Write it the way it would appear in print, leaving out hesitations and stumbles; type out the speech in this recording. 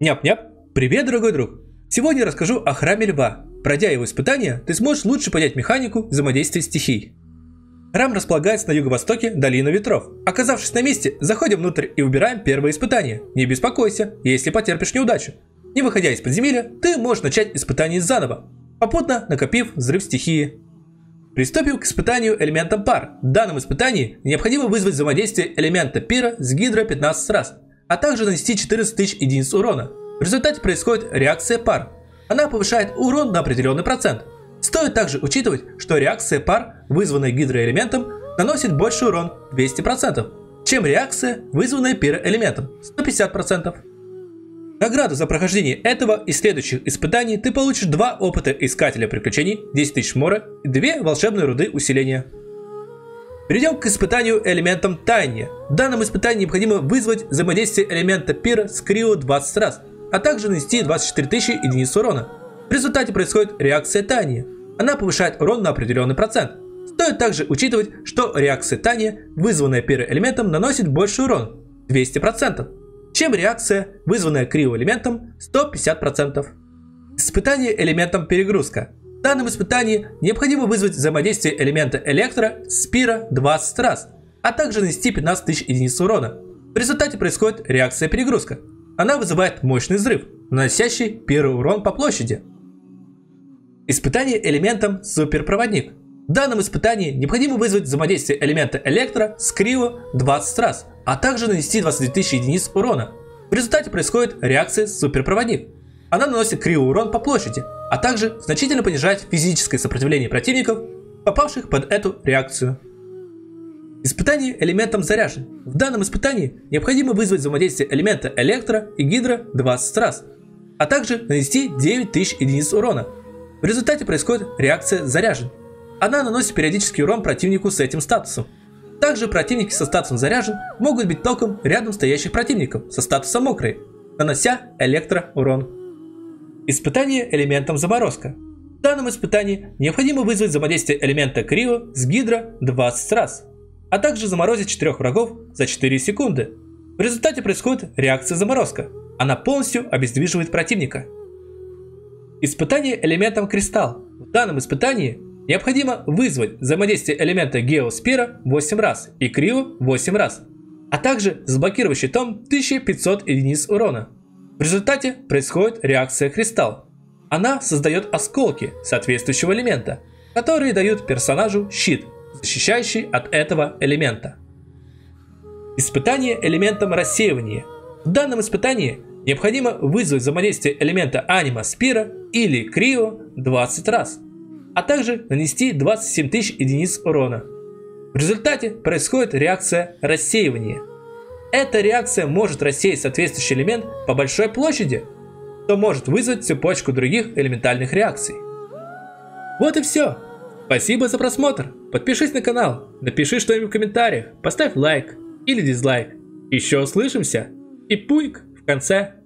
Няп-няп, привет, дорогой друг! Сегодня расскажу о храме Льва. Пройдя его испытания, ты сможешь лучше понять механику взаимодействия стихий. Храм располагается на юго-востоке долины Ветров. Оказавшись на месте, заходим внутрь и выбираем первое испытание. Не беспокойся, если потерпишь неудачу. Не выходя из подземелья, ты можешь начать испытание заново, попутно накопив взрыв стихии. Приступим к испытанию элементом пар. В данном испытании необходимо вызвать взаимодействие элемента пира с гидро 15 раз, а также нанести 14 тысяч единиц урона. В результате происходит реакция пар. Она повышает урон на определенный процент. Стоит также учитывать, что реакция пар, вызванная гидроэлементом, наносит больше урон 200%, чем реакция, вызванная пироэлементом 150%. Награду за прохождение этого и следующих испытаний ты получишь 2 опыта искателя приключений, 10 тысяч мора и 2 волшебные руды усиления. Перейдем к испытанию элементом таяния. В данном испытании необходимо вызвать взаимодействие элемента пира с крио 20 раз, а также нанести 24 тысячи единиц урона. В результате происходит реакция таяния. Она повышает урон на определенный процент. Стоит также учитывать, что реакция таяния, вызванная пироэлементом, наносит больше урон 200%. Чем реакция, вызванная криоэлементом 150%. Испытание элементом перегрузка. В данном испытании необходимо вызвать взаимодействие элемента электро с пиро 20 раз, а также нанести 15 тысяч единиц урона. В результате происходит реакция перегрузка. Она вызывает мощный взрыв, наносящий пироурон по площади. Испытание элементом суперпроводник. В данном испытании необходимо вызвать взаимодействие элемента электро с крио 20 раз, а также нанести 22 тысячи единиц урона. В результате происходит реакция суперпроводник. Она наносит крио урон по площади, а также значительно понижает физическое сопротивление противников, попавших под эту реакцию. Испытание элементом заряжен. В данном испытании необходимо вызвать взаимодействие элемента электро и гидро 20 раз, а также нанести 9 тысяч единиц урона. В результате происходит реакция заряжен. Она наносит периодический урон противнику с этим статусом. Также противники со статусом заряжен могут бить током рядом стоящих противников со статусом мокрый, нанося электроурон. Испытание элементом заморозка. В данном испытании необходимо вызвать взаимодействие элемента крио с гидро 20 раз, а также заморозить 4 врагов за 4 секунды. В результате происходит реакция заморозка. Она полностью обездвиживает противника. Испытание элементом кристалл. В данном испытании необходимо вызвать взаимодействие элемента геоспира 8 раз и крио 8 раз, а также заблокировать щитом 1500 единиц урона. В результате происходит реакция кристалл. Она создает осколки соответствующего элемента, которые дают персонажу щит, защищающий от этого элемента. Испытание элементом рассеивания. В данном испытании необходимо вызвать взаимодействие элемента анима спира или крио 20 раз, а также нанести 27 тысяч единиц урона. В результате происходит реакция рассеивания. Эта реакция может рассеять соответствующий элемент по большой площади, что может вызвать цепочку других элементальных реакций. Вот и все. Спасибо за просмотр. Подпишись на канал, напиши что-нибудь в комментариях, поставь лайк или дизлайк. Еще услышимся и пуйк в конце.